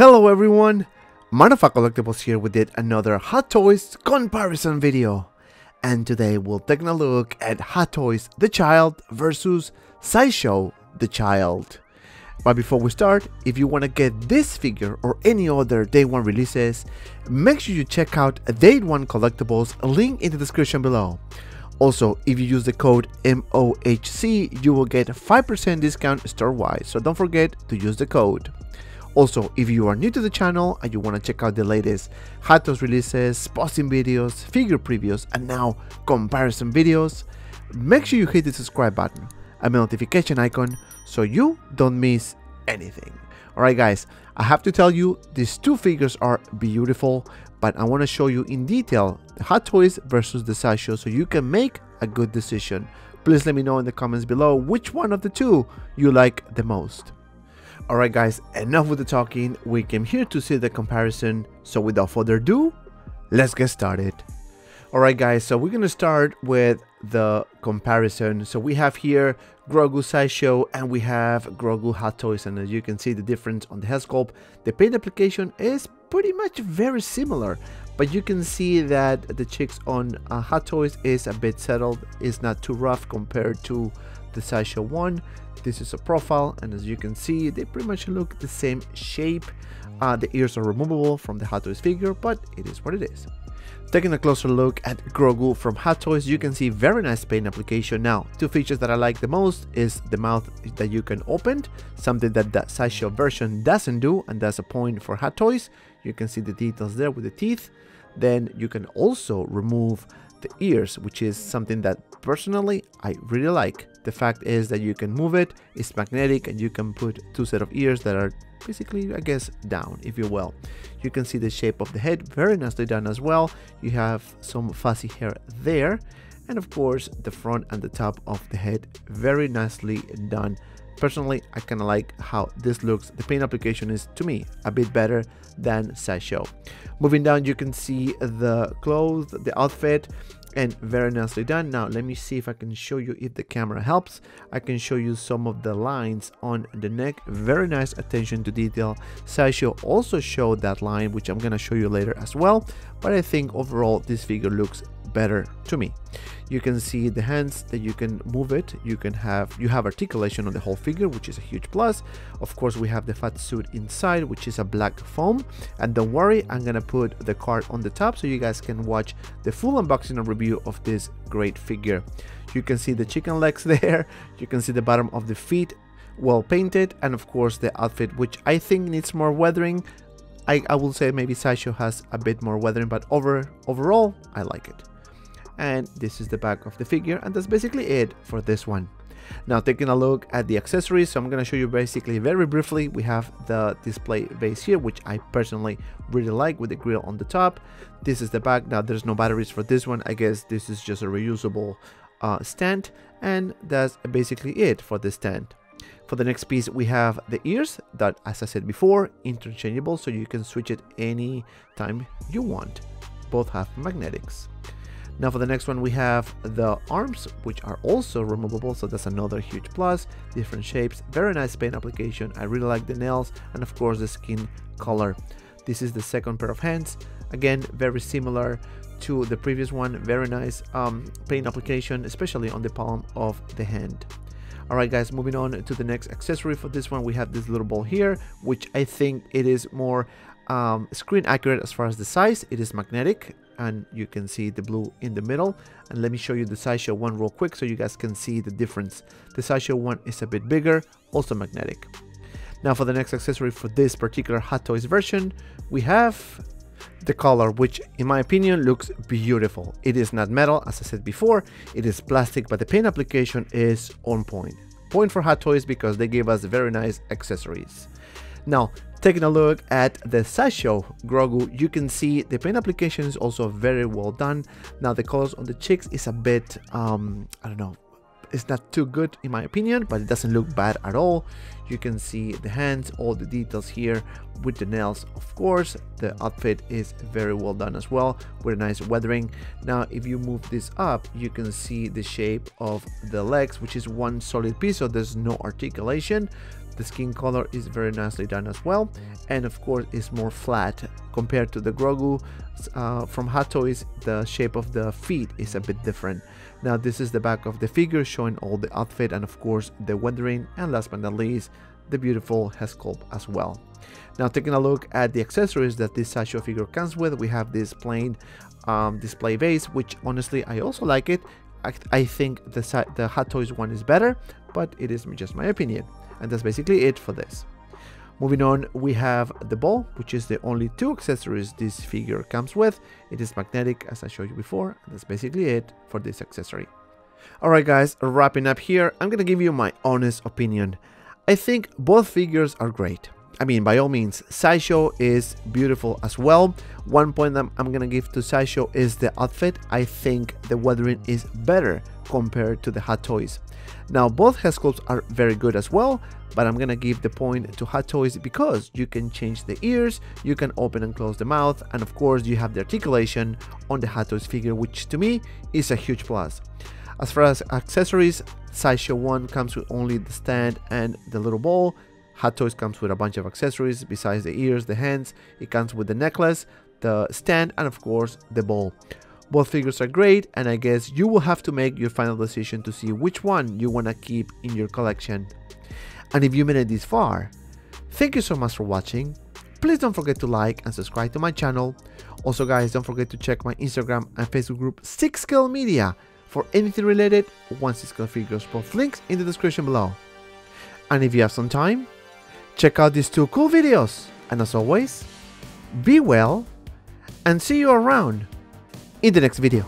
Hello everyone, Man of Hot Collectibles here with yet another Hot Toys comparison video. And today we'll take a look at Hot Toys The Child versus Sideshow The Child. But before we start, if you want to get this figure or any other Day 1 releases, make sure you check out Day 1 Collectibles, link in the description below. Also, if you use the code MOHC, you will get 5% discount store-wide, so don't forget to use the code. Also, if you are new to the channel and you want to check out the latest Hot Toys releases, posting videos, figure previews, and now comparison videos, make sure you hit the subscribe button and the notification icon so you don't miss anything. Alright guys, I have to tell you, these two figures are beautiful, but I want to show you in detail the Hot Toys versus the Sideshow so you can make a good decision. Please let me know in the comments below which one of the two you like the most. Alright guys, enough with the talking, we came here to see the comparison, so without further ado, let's get started. Alright guys, so we're gonna start with the comparison. So we have here Grogu Sideshow and we have Grogu Hot Toys, and as you can see the difference on the head sculpt, the paint application is pretty much very similar, but you can see that the cheeks on Hot Toys is a bit settled, it's not too rough compared to the Sideshow one. This is a profile, and as you can see they pretty much look the same shape. The ears are removable from the Hot Toys figure, but it is what it is. Taking a closer look at Grogu from Hot Toys, you can see very nice paint application. Now, two features that I like the most is the mouth that you can open, something that the Sideshow version doesn't do, and that's a point for Hot Toys. You can see the details there with the teeth. Then you can also remove the ears, which is something that personally I really like. The fact is that you can move it, it's magnetic, and you can put two set of ears that are basically, I guess, down, if you will. You can see the shape of the head very nicely done as well. You have some fuzzy hair there, and of course the front and the top of the head very nicely done. Personally, I kind of like how this looks. The paint application is, to me, a bit better than Sideshow. Moving down, you can see the clothes, the outfit, and very nicely done. Now, let me see if I can show you, if the camera helps, I can show you some of the lines on the neck. Very nice attention to detail. Sideshow also showed that line, which I'm going to show you later as well, but I think overall this figure looks better to me. You can see the hands that you can move it, you have articulation on the whole figure, which is a huge plus. Of course, we have the fat suit inside, which is a black foam, and don't worry, I'm gonna put the card on the top so you guys can watch the full unboxing and review of this great figure. You can see the chicken legs there, you can see the bottom of the feet well painted, and of course the outfit, which I think needs more weathering. I will say maybe Sideshow has a bit more weathering, but overall I like it. And this is the back of the figure, and that's basically it for this one. Now, taking a look at the accessories, so I'm going to show you basically very briefly. We have the display base here, which I personally really like, with the grill on the top. This is the back. Now, there's no batteries for this one. I guess this is just a reusable stand, and that's basically it for this stand. For the next piece, we have the ears that, as I said before, interchangeable, so you can switch it any time you want. Both have magnetics. Now, for the next one, we have the arms, which are also removable, so that's another huge plus. Different shapes, very nice paint application. I really like the nails, and of course the skin color. This is the second pair of hands, again very similar to the previous one. Very nice paint application, especially on the palm of the hand. Alright guys, moving on to the next accessory. For this one, we have this little ball here, which I think it is more screen accurate as far as the size. It is magnetic, and you can see the blue in the middle. And let me show you the Sideshow one real quick so you guys can see the difference. The Sideshow one is a bit bigger, also magnetic. Now, for the next accessory for this particular Hot Toys version, we have the collar, which in my opinion looks beautiful. It is not metal, as I said before, it is plastic, but the paint application is on point. Point for Hot Toys because they gave us very nice accessories. Now, taking a look at the Sideshow Grogu, you can see the paint application is also very well done. Now, the colors on the cheeks is a bit, I don't know, it's not too good in my opinion, but it doesn't look bad at all. You can see the hands, all the details here with the nails, of course. The outfit is very well done as well, with a nice weathering. Now, if you move this up, you can see the shape of the legs, which is one solid piece, so there's no articulation. The skin color is very nicely done as well, and of course is more flat compared to the Grogu from Hot Toys. The shape of the feet is a bit different. Now this is the back of the figure, showing all the outfit and of course the weathering, and last but not least the beautiful head sculpt as well. Now taking a look at the accessories that this Sideshow figure comes with, we have this plain display base, which honestly I also like it. I think the Hot Toys one is better, but it is just my opinion. And that's basically it for this. Moving on, we have the ball, which is the only two accessories this figure comes with. It is magnetic, as I showed you before, and that's basically it for this accessory. Alright guys, wrapping up here, I'm gonna give you my honest opinion. I think both figures are great. I mean, by all means, Sideshow is beautiful as well. One point that I'm gonna give to Sideshow is the outfit. I think the weathering is better compared to the Hot Toys. Now, both head sculpts are very good as well, but I'm gonna give the point to Hot Toys because you can change the ears, you can open and close the mouth, and of course, you have the articulation on the Hot Toys figure, which to me is a huge plus. As far as accessories, Sideshow 1 comes with only the stand and the little ball. Hot Toys comes with a bunch of accessories besides the ears, the hands. It comes with the necklace, the stand, and of course the ball. Both figures are great, and I guess you will have to make your final decision to see which one you want to keep in your collection. And if you made it this far, thank you so much for watching. Please don't forget to like and subscribe to my channel. Also guys, don't forget to check my Instagram and Facebook group 6scale Media for anything related 1/6scale figures, both links in the description below. And if you have some time, check out these two cool videos, and as always, be well and see you around in the next video.